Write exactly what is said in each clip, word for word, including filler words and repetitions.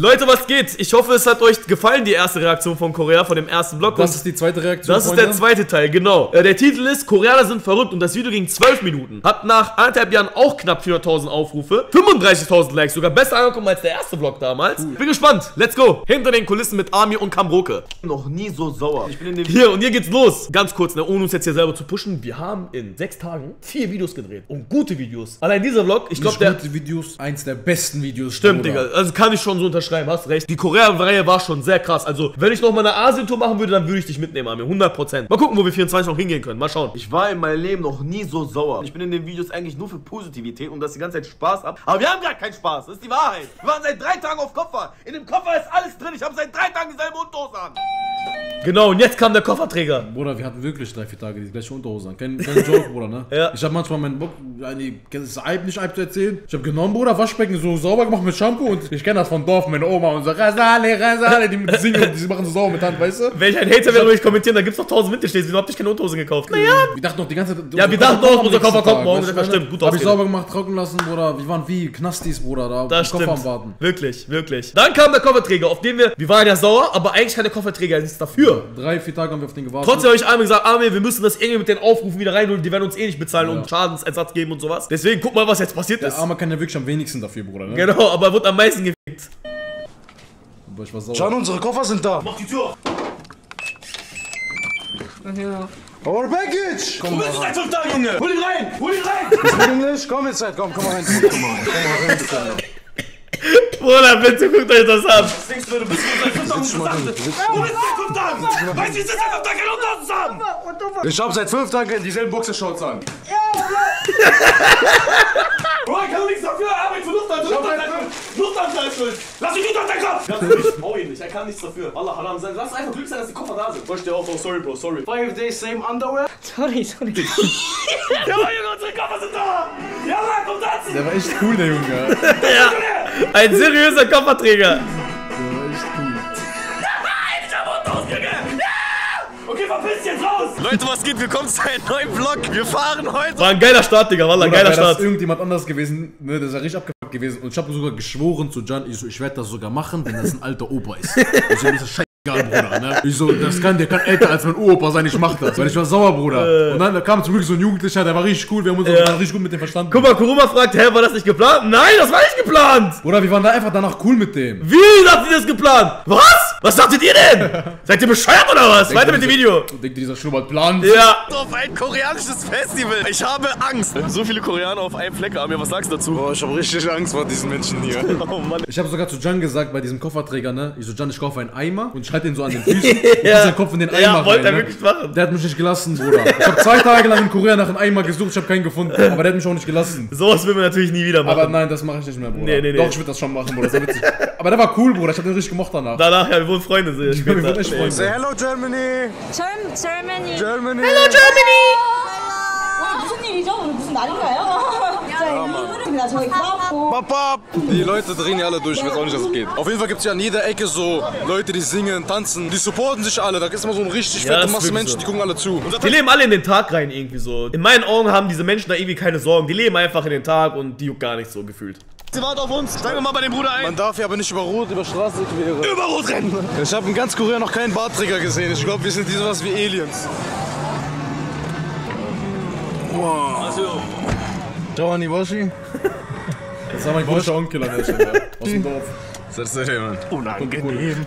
Leute, was geht? Ich hoffe, es hat euch gefallen, die erste Reaktion von Korea, von dem ersten Block. Das und ist die zweite Reaktion, Das Freunde. Ist der zweite Teil, genau. Der Titel ist, Koreaner sind verrückt, und das Video ging zwölf Minuten. Hat nach anderthalb Jahren auch knapp vierhunderttausend Aufrufe, fünfunddreißigtausend Likes, sogar besser angekommen als der erste Block damals. Cool. Bin gespannt, let's go. Hinter den Kulissen mit Armin und Kamroke. Noch nie so sauer. Ich bin in dem Hier, und hier geht's los. Ganz kurz, ne, ohne uns jetzt hier selber zu pushen, wir haben in sechs Tagen vier Videos gedreht. Und gute Videos. Allein dieser Vlog, ich glaube der... gute Videos, eins der besten Videos. Stimmt, Digga. Also kann ich schon so unterschreiben, hast recht. Die Korea-Reihe war schon sehr krass. Also, wenn ich noch mal eine Asien-Tour machen würde, dann würde ich dich mitnehmen, Armin. hundert Prozent. Mal gucken, wo wir vierundzwanzig noch hingehen können. Mal schauen. Ich war in meinem Leben noch nie so sauer. Ich bin in den Videos eigentlich nur für Positivität und dass die ganze Zeit Spaß ab. Aber wir haben gerade keinen Spaß. Das ist die Wahrheit. Wir waren seit drei Tagen auf Koffer. In dem Koffer ist alles drin. Ich habe seit drei Tagen dieselbe Unterhose an. Genau, und jetzt kam der Kofferträger. Bruder, wir hatten wirklich drei, vier Tage die gleiche Unterhose an. Kein, kein Joke, Bruder, ne? Ja. Ich habe manchmal meinen Bock, das Alb nicht Alb zu erzählen. Ich habe genommen, Bruder, Waschbecken so sauber gemacht mit Shampoo. Und ich kenne das von Dorf, meine Oma und so, Rasale, Rasale, die singen und die machen so sauber mit Hand, weißt du? Wenn ich ein Hater wäre, würde ich kommentieren, da gibt's noch tausend Winterstehs, wieso habt ihr keine Unterhosen gekauft? Naja. Wir dachten doch die ganze Zeit. Ja, wir dachten doch, unser Koffer kommt morgen. Das stimmt, gut aus. Hab ich sauber gemacht, trocken lassen, Bruder. Wir waren wie Knastis, Bruder, da das Koffer am Warten. Wirklich, wirklich. Dann kam der Kofferträger, auf den wir, wir waren ja sauer, aber eigentlich keine Kofferträger, nichts dafür. Drei, vier Tage haben wir auf den gewartet. Trotzdem habe ich Armin gesagt, Armin, wir müssen das irgendwie mit den Aufrufen wieder reinholen, die werden uns eh nicht bezahlen, ja, und Schadensersatz geben und sowas. Deswegen guck mal, was jetzt passiert der ist. Der Armin kann ja wirklich am wenigsten dafür, Bruder, ne? Genau, aber er wird am meisten gefickt. Aber ich war sauer. John, unsere Koffer sind da. Mach die Tür auf. Ja. Our package! Komm, du willst seit fünf Tagen, Junge! Hol ihn rein! Hol ihn rein! Englisch, komm jetzt halt, komm, komm mal rein. Komm mal rein, komm mal rein, komm mal rein. Bruder, bitte guckt euch das an. Was denkst du, du bist seit fünf Tagen unterwegs? Du bist seit fünf Tagen! Weißt du, ich sitze seit fünf Tagen in Unterhosen an! Ich hab seit fünf Tagen dieselben Boxershorts an. Bruder, ich kann doch nichts dafür, Arbeit für Lufthansa! Lufthansa ist schuld! Lass mich runter, dein Kopf! Ganz ruhig, ich brauch ihn nicht, er kann nichts dafür. Allah, haram sein, lass einfach Glück sein, dass die Koffer da sind. Versteh auch, oh sorry, Bro, sorry. Five days, same underwear? Sorry, sorry. Ja, Junge, unsere Koffer sind da! Ja, Mann, komm dazu! Der war echt cool, der Junge. Ja, ein seriöser Kofferträger. Der war echt cool. Ich hab unten ausgegangen! Okay, verpiss jetzt raus! Leute, was geht? Willkommen zu einem neuen Vlog. Wir fahren heute... War ein geiler Start, Digga, war ein geiler Start. Das ist irgendjemand anders gewesen, ne, das ist ja richtig abgefuckt gewesen, und ich habe sogar geschworen zu Jan, ich so, ich werde das sogar machen, wenn das ein alter Opa ist. Ich so, das ist scheißegal, Bruder, ne? Ich so, das kann, der kann älter als mein Uropa sein, ich mach das, weil ich war sauer, Bruder. Und dann da kam zum Glück so ein Jugendlicher, der war richtig cool, wir haben uns ja richtig gut mit dem verstanden. Guck mal, Kuruma fragt, hä, war das nicht geplant? Nein, das war nicht geplant! Bruder, wir waren da einfach danach cool mit dem. Wie habt ihr das geplant? Was? Was dachtet ihr denn? Seid ihr bescheuert oder was? Weiter mit dem Video. Denkt ihr, dieser Schubert plant? Ja. Auf ein koreanisches Festival. Ich habe Angst. So viele Koreaner auf einem Fleck haben. Ja, was sagst du dazu? Boah, ich habe richtig Angst vor diesen Menschen hier. Oh Mann. Ich habe sogar zu Jan gesagt, bei diesem Kofferträger, ne? Ich so, Jan, ich kaufe einen Eimer und ich halte ihn so an den Füßen. Ja. Und dieser Kopf in den Eimer. Ja, wollte er wirklich machen. Der hat mich nicht gelassen, Bruder. Ich habe zwei Tage lang in Korea nach einem Eimer gesucht. Ich habe keinen gefunden. Aber der hat mich auch nicht gelassen. Sowas will man natürlich nie wieder machen. Aber nein, das mache ich nicht mehr, Bruder. Nee, nee, nee. Doch, ich würde das schon machen, Bruder. Das ist ja witzig. Aber der war cool, Bruder. Ich habe den richtig gemocht danach. Danach, ja. Wir wurden Freunde, sehr ich bin wirklich Freunde. Say hello Germany. Germany. Germany. Germany. Hello Germany. Hallo. 무슨 일이죠? 오늘 무슨 날인가요? Die Leute drehen ja alle durch, ich weiß auch nicht, was es geht. Auf jeden Fall gibt es ja an jeder Ecke so Leute, die singen, tanzen, die supporten sich alle. Da ist immer so ein richtig fette ja, Masse Menschen, so, die gucken alle zu. Die leben alle in den Tag rein irgendwie so. In meinen Augen haben diese Menschen da irgendwie keine Sorgen. Die leben einfach in den Tag und die juckt gar nicht so gefühlt. Sie wartet auf uns. Steigen wir mal bei dem Bruder ein. Man darf ja aber nicht über Rot, über Straße queren. Über Rot rennen. Ich habe in ganz Korea noch keinen Bartträger gesehen. Ich glaube, wir sind so was wie Aliens. Wow. Ciao, Aniboshi. Das war mein großer Onkel an der Stelle. Aus dem Dorf. Das ist der Mann. Unangenehm.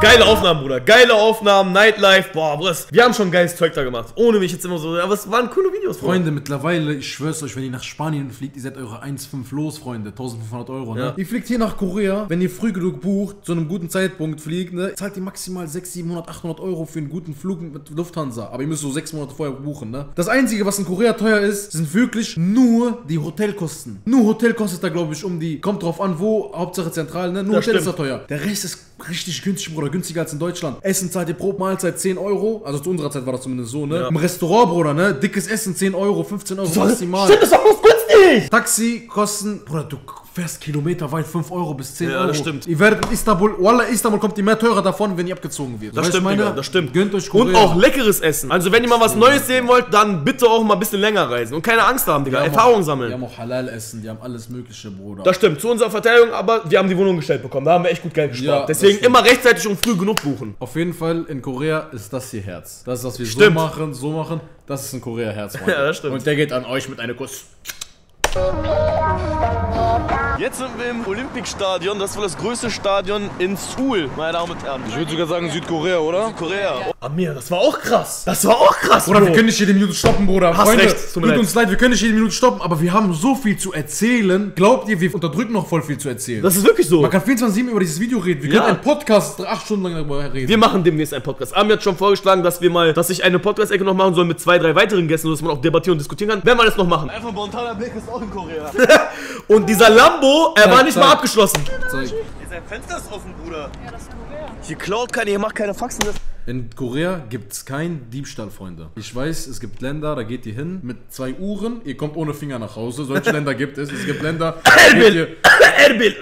Geile Aufnahmen, Bruder. Geile Aufnahmen, Nightlife. Boah, was? Wir haben schon geiles Zeug da gemacht. Ohne mich jetzt immer so. Aber es waren coole Videos, Bruder. Freunde, mittlerweile, ich schwör's euch, wenn ihr nach Spanien fliegt, ihr seid eure eins Komma fünf los, Freunde. eintausendfünfhundert Euro, ne? Ja. Ihr fliegt hier nach Korea, wenn ihr früh genug bucht, zu einem guten Zeitpunkt fliegt, ne? Zahlt ihr maximal sechshundert, siebenhundert, achthundert Euro für einen guten Flug mit Lufthansa. Aber ihr müsst so sechs Monate vorher buchen, ne? Das Einzige, was in Korea teuer ist, sind wirklich nur die Hotelkosten. Nur Hotel kostet da, glaube ich, um die... Kommt drauf an, wo. Hauptsache zentral, ne? Nur das Hotel stimmt. Ist da teuer. Der Rest ist richtig günstig, Bruder. Günstiger als in Deutschland. Essen zahlt ihr pro Mahlzeit zehn Euro. Also zu unserer Zeit war das zumindest so, ne? Ja. Im Restaurant, Bruder, ne? Dickes Essen zehn Euro, fünfzehn Euro maximal. Stimmt, das ist auch was günstig! Taxi kosten, Bruder, du fährst kilometerweit fünf Euro bis zehn Euro. Ja, das stimmt. Ihr werdet in Istanbul, wallah, Istanbul kommt immer teurer davon, wenn ihr abgezogen wird. Das weißt stimmt, meine? Digga, das stimmt. Gönnt euch Korea. Und auch leckeres Essen. Also wenn ihr mal was ja. Neues sehen wollt, dann bitte auch mal ein bisschen länger reisen. Und keine Angst haben, Digga, Erfahrung sammeln. Die haben auch Halal-Essen, die haben alles mögliche, Bruder. Das stimmt, zu unserer Verteilung, aber wir haben die Wohnung gestellt bekommen. Da haben wir echt gut Geld gespart. Ja, deswegen immer rechtzeitig und früh genug buchen. Auf jeden Fall, in Korea ist das hier Herz. Das ist, was wir stimmt. so machen, so machen. Das ist ein Korea-Herz. Ja, das stimmt. Und der geht an euch mit einem Kuss. Jetzt sind wir im Olympikstadion, das war das größte Stadion in Seoul, meine Damen und Herren. Ich würde sogar sagen Südkorea, oder? Südkorea. Amir, das war auch krass. Das war auch krass, Bruder. Bro. Wir können nicht jede Minute stoppen, Bruder. Hast Freunde, recht. Tut uns leid, wir können nicht jede Minute stoppen, aber wir haben so viel zu erzählen. Glaubt ihr, wir unterdrücken noch voll viel zu erzählen? Das ist wirklich so. Man kann vierundzwanzig sieben über dieses Video reden. Wir ja. können einen Podcast acht Stunden lang darüber reden. Wir machen demnächst einen Podcast. Amir hat schon vorgeschlagen, dass wir mal, dass ich eine Podcast-Ecke noch machen soll mit zwei, drei weiteren Gästen, sodass man auch debattieren und diskutieren kann. Werden wir das noch machen. Einfach ein spontaner Blick ist auch in Korea. Und dieser Lambo, er ja, war nicht zeig. mal abgeschlossen. Zeig. Sein Fenster ist offen, Bruder. Ja, das ist Korea. Hier klaut keiner, hier macht keine Faxen. In Korea gibt's keinen Diebstahl, Freunde. Ich weiß, es gibt Länder, da geht ihr hin mit zwei Uhren, ihr kommt ohne Finger nach Hause. Solche Länder gibt es. Es gibt Länder. Erbil! Erbil!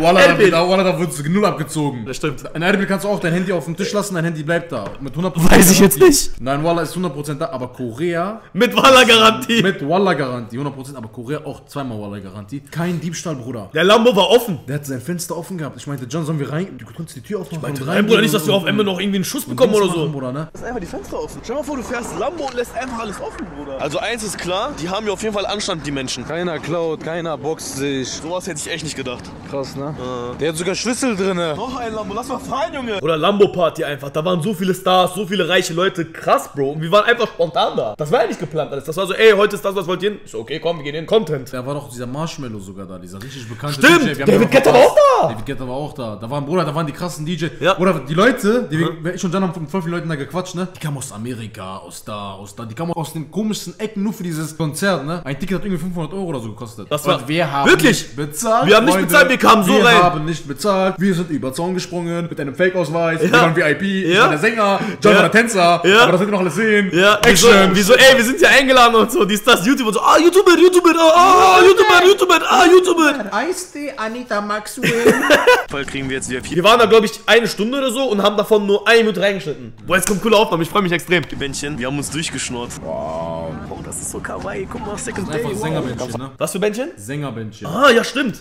Wallah, da wird null abgezogen. Das stimmt. In Erbil kannst du auch dein Handy auf dem Tisch lassen, dein Handy bleibt da. Mit hundert Prozent. Weiß ich jetzt nicht. Nein, Wallah ist hundert Prozent da, aber Korea. Mit Wallah-Garantie. Mit Wallah-Garantie, hundert Prozent, aber Korea auch zweimal Wallah-Garantie. Kein Diebstahl, Bruder. Der Lambo war offen. Der hat sein Fenster offen gehabt. Ich meinte, John, sollen wir rein? Du konntest die Tür aufmachen. Ich meinte, rein, Bruder, nicht, dass wir auf Ende noch irgendwie einen Schuss bekommen oder so. Bruder, ne? Lass einfach die Fenster offen. Stell mal vor, du fährst Lambo und lässt einfach alles offen, Bruder. Also eins ist klar, die haben ja auf jeden Fall Anstand, die Menschen. Keiner klaut, keiner boxt sich. Sowas hätte ich echt nicht gedacht. Krass, ne? Äh. Der hat sogar Schlüssel drin. Noch ein Lambo, lass mal fahren, Junge. Oder Lambo-Party einfach. Da waren so viele Stars, so viele reiche Leute. Krass, Bro. Und wir waren einfach spontan da. Das war ja nicht geplant alles. Das war so, ey, heute ist das, was wollt ihr hin? Ich so, okay, komm, wir gehen hin. Content. Da war noch dieser Marshmallow sogar da, dieser richtig bekannte Stimmt. D J. Stimmt, David Guetta war auch da. David Guetta war auch da. Da waren, Bruder, da waren die krassen D J. Ja. Oder die Leute, die mhm. wir, ich und Jan haben mit voll vielen Leuten da gequatscht, ne? Die kamen aus Amerika, aus da, aus da. Die kamen aus den komischsten Ecken nur für dieses Konzert, ne? Ein Ticket hat irgendwie fünfhundert Euro oder so gekostet. Das war, wir haben wirklich nicht bezahlt. Wir haben nicht bezahlt, wir kamen so rein. Wir haben nicht bezahlt. Wir sind über Zaun gesprungen mit einem Fake-Ausweis. Ja. Wir waren V I P, ja. Ich war der Sänger, John ja. war der Tänzer. Ja. Aber das wird ihr noch alles sehen. Ja. Action. Wieso, ey, wir sind ja eingeladen und so. Die ist das YouTube und so. Ah, YouTuber, YouTuber, ah, YouTuber, YouTuber, ah, YouTuber. Eistee, Anita Maxwell. Voll kriegen wir jetzt wieder viel. Wir waren da, glaube ich, eine Stunde oder so und haben davon nur eine Minute reingeschnitten. Boah, jetzt kommt coole Aufnahme. Ich freue mich extrem. Die Bändchen, wir haben uns durchgeschnurrt. Wow. Oh, das ist so kawaii. Guck mal, Second Day. Wow. Sängerbändchen, ne? Was für Bändchen? Sängerbändchen. Ah, ja, stimmt.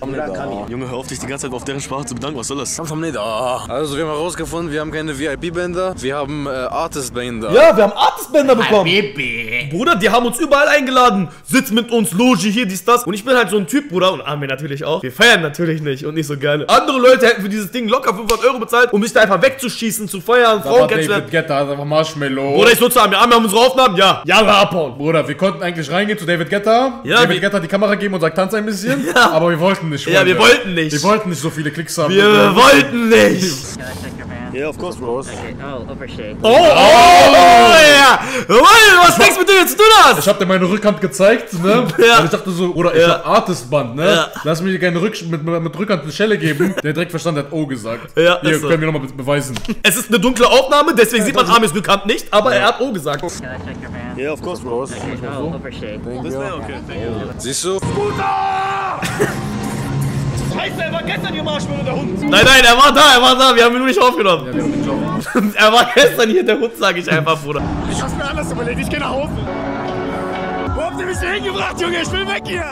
Junge, hör auf, dich die ganze Zeit auf deren Sprache zu bedanken. Was soll das? Also, wir haben herausgefunden, wir haben keine V I P-Bänder. Wir haben äh, Artist-Bänder. Ja, wir haben Artist-Bänder bekommen. Baby. Bruder, die haben uns überall eingeladen. Sitz mit uns, Loge, hier, dies, das. Und ich bin halt so ein Typ, Bruder. Und Armin natürlich auch. Wir feiern natürlich nicht und nicht so gerne. Andere Leute hätten für dieses Ding locker fünfhundert Euro bezahlt, um mich da einfach wegzuschießen, zu feiern, Frauen kennenzulernen. David Guetta hat einfach Marshmallow. Bruder, ich so zu Armin. Armin haben unsere Aufnahmen? Ja. Ja, wir abhauen. Bruder, wir konnten eigentlich reingehen zu David Guetta. Ja, David Guetta hat die Kamera gegeben und sagt, tanz ein bisschen. Ja. Aber wir wollten nicht. Ja, wir wollten nicht. Wir wollten nicht so viele Klicks haben. Wir oder? wollten nicht. Yeah, of course, bro. Okay, oh, overshake. Oh, oh, ja. Oh, yeah. Was denkst du mit dem jetzt? Du das? Ich hab dir meine Rückhand gezeigt, ne? Ja. Und ich dachte so, oder ich ja. hab Artistband, ne? Ja. Lass mich dir keine Rück mit, mit Rückhand eine Schelle geben. Der direkt verstanden hat, oh, gesagt. Ja, Hier, können so. wir nochmal beweisen. Es ist eine dunkle Aufnahme, deswegen ja, sieht man Armins Rückhand nicht, aber ja. er hat oh gesagt. Yeah, of course, bro. Okay, oh, overshake. Okay, siehst du? Scheiße, er war gestern hier, Marshmallow, der Hund. Nein, nein, er war da, er war da, wir haben ihn nur nicht aufgenommen. Ja, wir haben ihn schon. Er war gestern hier, der Hund, sag ich einfach, Bruder. Ich hab's mir anders überlegt, ich geh nach Hause. Wo habt ihr mich hier hingebracht, Junge? Ich will weg hier.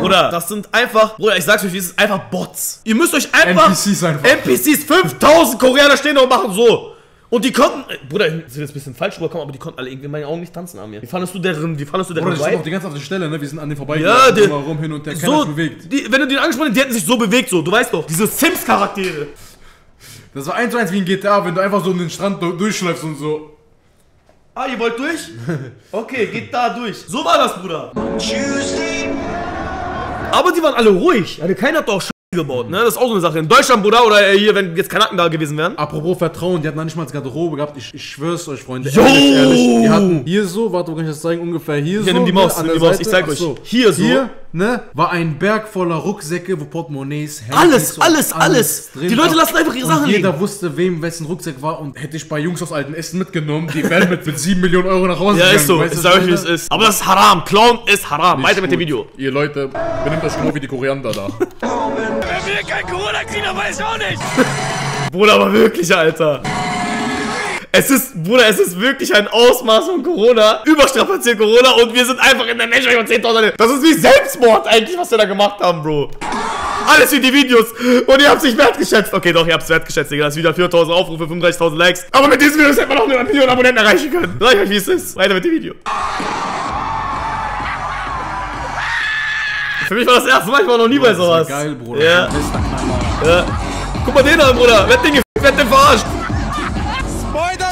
Bruder, das sind einfach, Bruder, ich sag's euch, das ist einfach Bots. Ihr müsst euch einfach... N P Cs einfach. N P Cs, fünftausend Koreaner stehen da und machen so. Und die konnten, Bruder, sind jetzt ein bisschen falsch rübergekommen, aber die konnten alle irgendwie in meinen Augen nicht tanzen an mir. Wie fandest du deren, wie fandest du deren Bruder, auf die ganze auf der Stelle, ne, wir sind an den vorbei, ja, der, rum hin und der so, keiner sich bewegt. Die, wenn du den angesprochen hast, die hätten sich so bewegt, so, du weißt doch, diese Sims-Charaktere. Das war eins zu eins wie in G T A, wenn du einfach so um den Strand durchschleifst und so. Ah, ihr wollt durch? Okay, geht da durch. So war das, Bruder. Aber die waren alle ruhig, also keiner hat doch gebaut, ne? Das ist auch so eine Sache. In Deutschland, Bruder, oder hier, wenn jetzt Kanaken da gewesen wären. Apropos Vertrauen, die hatten noch nicht mal das Garderobe gehabt. Ich, ich schwör's euch, Freunde. Jo! Ehrlich, ehrlich. Die hatten hier so, warte, wo kann ich das zeigen? Ungefähr hier ja, so. Ja, nimm die Maus, nimm die Maus, ich zeig euch. So. Hier so. Hier, ne, war ein Berg voller Rucksäcke, wo Portemonnaies, Handys, alles, so alles, alles, alles. Die Leute lassen einfach ihre und Sachen liegen. Jeder wusste, wem wessen Rucksack war, und hätte ich bei Jungs aus alten Essen mitgenommen, die wären mit, mit sieben Millionen Euro nach Hause gegangen. Ja, ist so. Weißt ich sag euch, wie es ist. Aber das ist haram. Clown ist haram. Nicht weiter mit gut. dem Video. Ihr Leute, benimmt euch genau wie die Koriander da. Wenn wir kein Corona kriegen, dann weiß ich auch nicht. Bruder, aber wirklich, Alter. Es ist, Bruder, es ist wirklich ein Ausmaß von Corona. Überstrapaziert Corona und wir sind einfach in der Nähe von zehntausend. Das ist wie Selbstmord eigentlich, was wir da gemacht haben, Bro. Alles wie die Videos. Und ihr habt's nicht wertgeschätzt. Okay, doch, ihr habt's wertgeschätzt, Digga. Das ist wieder viertausend Aufrufe, fünfunddreißigtausend Likes. Aber mit diesem Video hätte man auch eine Million Abonnenten erreichen können. Sag euch, wie es ist. Weiter mit dem Video. Für mich war das erste Mal, ich war noch nie bei sowas. Das ist geil, Bruder. Ja. Ja. Guck mal den an, Bruder. Wer hat den gefickt? Wer hat den verarscht?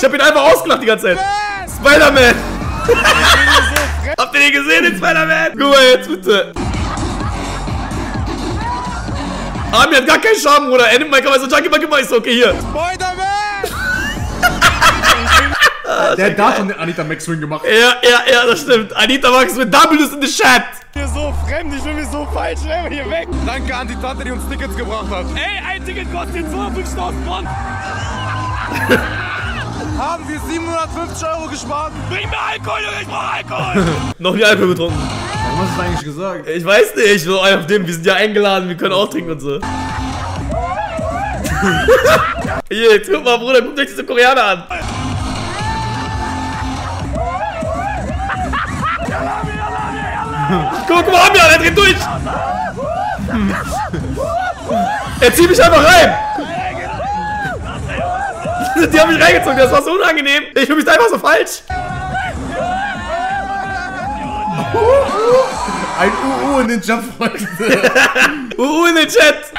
Ich hab ihn einfach ausgelacht die ganze Zeit. Spider-Man. Habt ihr den gesehen, den Spider-Man? Guck mal jetzt, bitte. Armin hat gar keinen Charme, Bruder. Er nimmt mein Kamera so, Junkie, mal, gib mal, ist okay, hier. Spider-Man. Ah, der hat da schon den Anita Maxwell gemacht. Ja, ja, ja, das stimmt. Anita Maxwell, double is in the chat. Hier so fremd, ich bin mir so falsch, ey, hier weg. Danke an die Tante, die uns Tickets gebracht hat. Ey, ein Ticket kostet zweihundertfünfzigtausend Pfund. Haben wir siebenhundertfünfzig Euro gespart? Bring mir Alkohol, Junge, ich brauch Alkohol. Noch nie Alkohol getrunken. Was hast du eigentlich gesagt? Ich weiß nicht, so auf dem, wir sind ja eingeladen, wir können auch trinken und so. Hier, jetzt guck mal, Bruder, guckt euch diese Koreaner an. Guck mal, Armin, er dreht durch! Er zieht mich einfach rein! Die haben mich reingezogen, das war so unangenehm! Ich fühle mich einfach so falsch! Ein U U in den Chat, Freunde! U U in den Chat!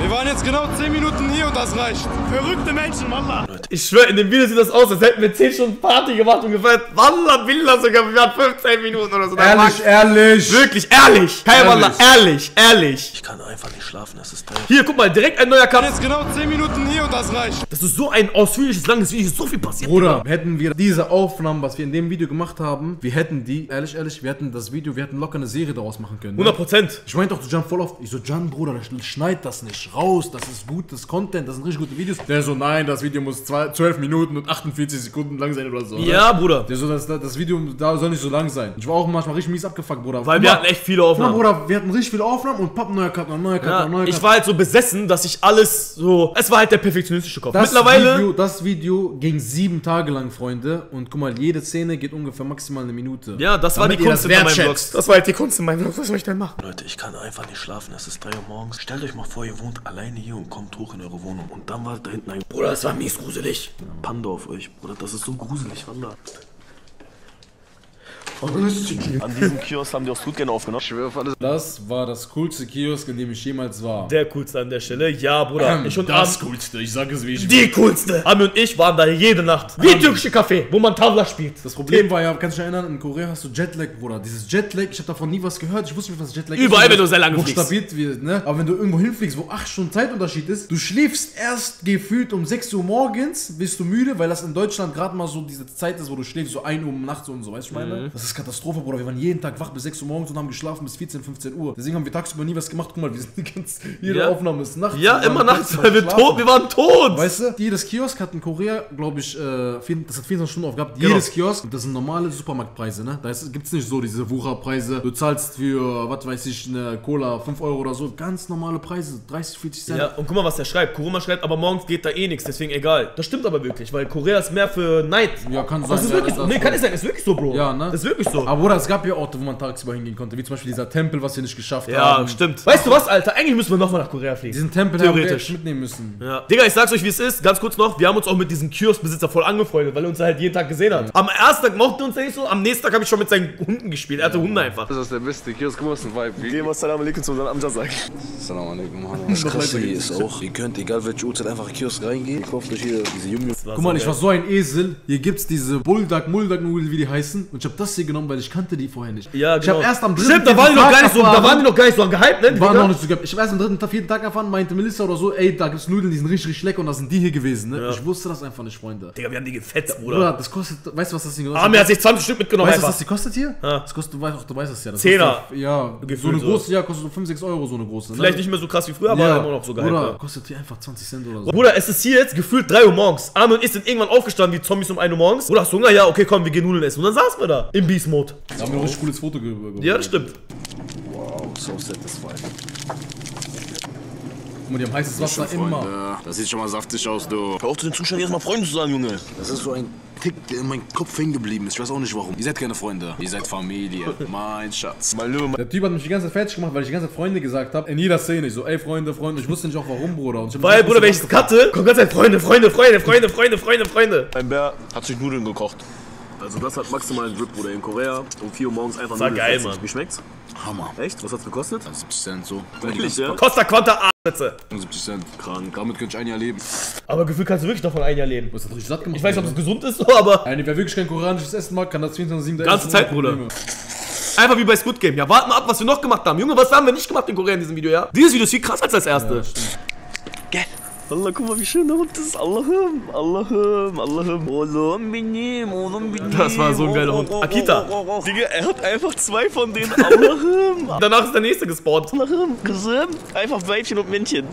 Wir waren jetzt genau zehn Minuten hier und das reicht. Verrückte Menschen, Mama. Ich schwöre, in dem Video sieht das aus, als hätten wir zehn Stunden Party gemacht und gefeiert. Wallah, Billah sogar, wir hatten fünfzehn Minuten oder so. Ehrlich, ehrlich. Wirklich, ehrlich. Kein Wallah, ehrlich, ehrlich. Ich kann einfach nicht schlafen, das ist toll. Hier, guck mal, direkt ein neuer Kampf. Wir waren jetzt genau zehn Minuten hier und das reicht. Das ist so ein ausführliches, langes Video, so viel passiert. Bruder, hätten wir diese Aufnahmen, was wir in dem Video gemacht haben, wir hätten die, ehrlich, ehrlich, wir hätten das Video, wir hätten locker eine Serie daraus machen können. hundert Prozent. Ne? Ich meinte doch zu Jan voll oft, ich so, Jan, Bruder, schneid das nicht raus, das ist gutes Content, das sind richtig gute Videos. Der so, nein, das Video muss zwölf Minuten und achtundvierzig Sekunden lang sein oder so. Ja, ne? Bruder. Der so, das, das Video da soll nicht so lang sein. Ich war auch manchmal richtig mies abgefuckt, Bruder. Weil wir hatten echt viele Aufnahmen. Na, Bruder, wir hatten richtig viele Aufnahmen und papp, neuer Cut, neuer Cut, ja, neuer Cut. Ich war halt so besessen, dass ich alles so, es war halt der perfektionistische Kopf. Das Mittlerweile... Video, das Video ging sieben Tage lang, Freunde, und guck mal, jede Szene geht ungefähr maximal eine Minute. Ja, das Damit war die Kunst in meinem Vlog. Das war halt die Kunst in meinem Vlog. Was soll ich denn machen? Leute, ich kann einfach nicht schlafen, es ist drei Uhr morgens. Stellt euch mal vor, ihr wohnt alleine hier und kommt hoch in eure Wohnung. Und dann war da hinten ein... Bruder, das war mies gruselig. Panda auf euch, Bruder, das ist so gruselig, Panda. An diesem Kiosk haben die auch Squid Game aufgenommen. Das war das coolste Kiosk, in dem ich jemals war. Der coolste an der Stelle, ja, Bruder. Ähm, ich und das Armin, coolste, ich sag es wie ich. Die bin. coolste. Armin und ich waren da jede Nacht. Wie Armin. türkische Café, wo man Tavla spielt. Das Problem T war ja, kannst du dich erinnern, in Korea hast du Jetlag, Bruder. Dieses Jetlag, ich hab davon nie was gehört. Ich wusste nicht, was Jetlag Überall, ist. Überall, wenn du sehr lange wo fliegst. Stabil wird, ne? Aber wenn du irgendwo hinfliegst, wo acht Stunden Zeitunterschied ist, du schläfst erst gefühlt um sechs Uhr morgens, bist du müde, weil das in Deutschland gerade mal so diese Zeit ist, wo du schläfst, so ein Uhr nachts und so, weißt du, mhm. meine? Das ist Katastrophe, Bruder. Wir waren jeden Tag wach bis sechs Uhr morgens und haben geschlafen bis vierzehn, fünfzehn Uhr. Deswegen haben wir tagsüber nie was gemacht. Guck mal, wir sind ganz, jede ja. Aufnahme ist nachts. Ja, immer nachts, weil wir tot, wir waren tot. Weißt du, jedes Kiosk hat in Korea, glaube ich, äh, vier, das hat vierundzwanzig Stunden Aufgabe. Genau. Jedes Kiosk, das sind normale Supermarktpreise, ne? Da gibt es nicht so diese Wucherpreise. Du zahlst für, was weiß ich, eine Cola fünf Euro oder so. Ganz normale Preise, dreißig, vierzig Cent. Ja, und guck mal, was der schreibt. Corona schreibt, aber morgens geht da eh nichts, deswegen egal. Das stimmt aber wirklich, weil Korea ist mehr für Night. Ja, kann sein. Das ist ja, wirklich das so. Nee, kann nicht sein, ist wirklich so, Bro. Ja, ne? Das ist wirklich so. Aber Bruder, es gab ja Orte, wo man tagsüber hingehen konnte, wie zum Beispiel dieser Tempel, was wir nicht geschafft ja, haben. Ja, stimmt. Weißt du was, Alter? Eigentlich müssen wir nochmal nach Korea fliegen. Diesen Tempel theoretisch mitnehmen müssen. Ja. Digga, ich sag's euch, wie es ist. Ganz kurz noch, wir haben uns auch mit diesem Kioskbesitzer voll angefreundet, weil er uns halt jeden Tag gesehen hat. Ja. Am ersten Tag mochten wir uns nicht so, am nächsten Tag habe ich schon mit seinen Hunden gespielt. Er hatte Hunde einfach. Das ist der beste Kiosk, guck mal, was ein Vibe. Geh mal Salam Alaikum zu unserem Amjad sagen. Salam Alaikum. Das Krasse hier ist auch, ihr könnt, egal welche Uhrzeit, einfach in den Kiosk reingehen. Ihr kauft euch hier diese Jungs. Guck mal, ich war so ein Esel. Hier gibt's diese Buldak, Muldak, wie die heißen. Und ich hab das hier genommen, weil ich kannte die vorher nicht. Ja, genau. Ich habe erst am dritten Stimmt, da waren, Tag Tag so, da waren die noch gar nicht so gehypt, ne? Die waren noch nicht so gehypt. Ich habe erst am dritten Tag, vierten Tag erfahren, meinte Melissa oder so, ey, da gibt's Nudeln, die sind richtig, richtig lecker und das sind die hier gewesen, ne? Ja. Ich wusste das einfach nicht, Freunde. Digga, wir haben die gefetzt, Bruder. Bruder, das kostet, weißt du, was das Ding kostet? Ah, mir hat sich zwanzig Stück mitgenommen. Weißt du, was das die kostet hier? Ja. Das kostet, du weißt, ach, du weißt das ja. Das Zehner. Kostet, ja, Gefühl so eine große, so. Ja, kostet so fünf, sechs Euro so eine große. Vielleicht ne? nicht mehr so krass wie früher, aber ja. immer noch so gehypt. Bruder, kostet hier einfach zwanzig Cent oder so. Bruder, es ist hier jetzt gefühlt drei Uhr morgens. Armin und ich sind irgendwann aufgestanden wie Zombies um ein Uhr morgens. Bruder, hast du Hunger? Ja, okay, komm, wir gehen Nudeln essen. Und dann saßen wir da im Beast-Mode. Da haben wir ein richtig cooles Foto gemacht. Ja, das stimmt. Wow, so satisfying. Guck mal, die haben heißes Wasser schon, immer. Freunde. Das sieht schon mal saftig aus, du. Hör auf zu den Zuschauern erstmal Freunde zu sagen, Junge. Das ist so ein Tick, der in meinem Kopf hängen geblieben ist. Ich weiß auch nicht warum. Ihr seid keine Freunde. Ihr seid Familie. Mein Schatz. Mein Löwe. Der Typ hat mich die ganze Zeit fertig gemacht, weil ich die ganze Zeit Freunde gesagt habe. In jeder Szene. Ich so, ey, Freunde, Freunde. Ich wusste nicht auch warum, Bruder. Und weil, Bruder, wenn ich das cutte, kommt ganz Zeit Freunde, Freunde, Freunde, Freunde, Freunde, Freunde, Freunde. Ein Bär hat sich Nudeln gekocht. Also das hat maximal Glück, Bruder. In Korea um vier Uhr morgens einfach Nudeln. Geil, Mann. Wie schmeckt's? Hammer. Echt? Was hat's gekostet? siebzig Cent so. Wirklich, ja? Costa Quanta A. siebzig Cent. Krank. Damit könnte ich ein Jahr leben. Aber Gefühl kannst du wirklich davon ein Jahr leben. Du hast natürlich satt gemacht. Ich weiß nicht, ob das gesund ist, aber. Nein, wer wirklich kein koreanisches Essen mag, kann das vierundzwanzig sieben. Ganze Zeit, Bruder. Einfach wie bei Squid Game. Ja, warten mal ab, was wir noch gemacht haben. Junge, was haben wir nicht gemacht in Korea in diesem Video, ja? Dieses Video ist viel krasser als das erste. Ja, gell? Allah, guck mal, wie schön der Hund ist. Allahum, Allahum, Allahum. Das war so ein geiler Hund. Akita. Digga, er hat einfach zwei von denen. Allahum. Danach ist der nächste gespawnt. Allahum, gesund. Einfach Weibchen und Männchen.